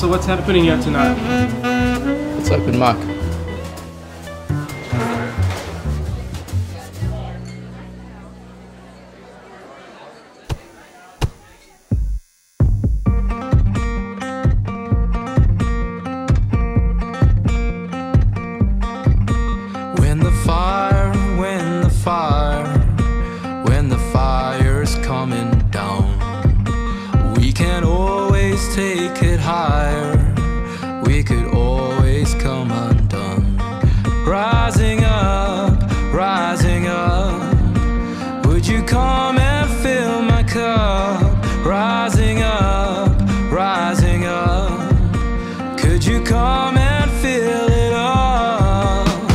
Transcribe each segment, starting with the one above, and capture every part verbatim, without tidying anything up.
so what's happening here tonight? It's open mic. When the fire, when the fire, when the fire's coming down, we can always take it higher, we could always come undone. Rising up, rising up, would you come and fill my cup? Rising up, rising up, could you come and fill it up?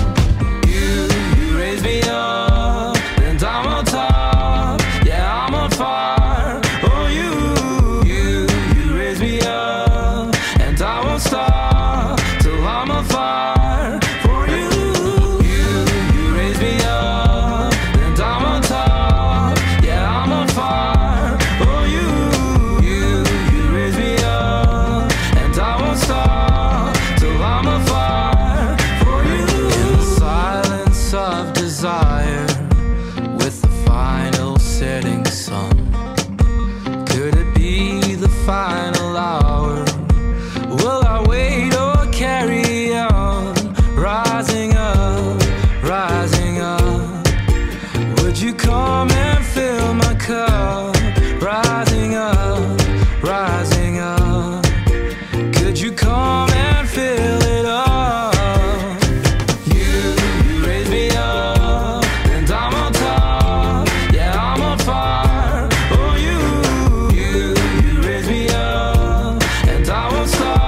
You, you raise me up, and I'm on top, yeah, I'm on fire. Oh, you. Stop till I'm on fire for you. You, you raise me up, and I'm on top. Yeah, I'm on fire for you. You, you raise me up, and I won't stop till I'm on fire for you. In the silence of desire, with the final setting sun, could it be the final hour? Will I wait or carry on? Rising up, rising up, would you come and fill my cup? Rising up, rising up, could you come and fill it up? You, you raise me up, and I'm on top, yeah, I'm on fire. Oh, you, you, you raise me up, and I won't stop.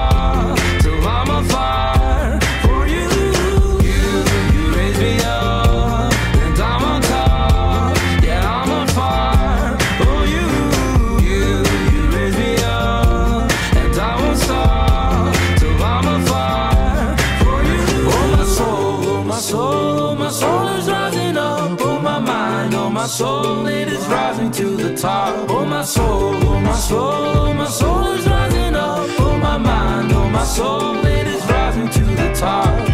My soul, it is rising to the top. Oh, my soul, oh, my soul, my soul is rising up. Oh, my mind, oh, my soul, it is rising to the top.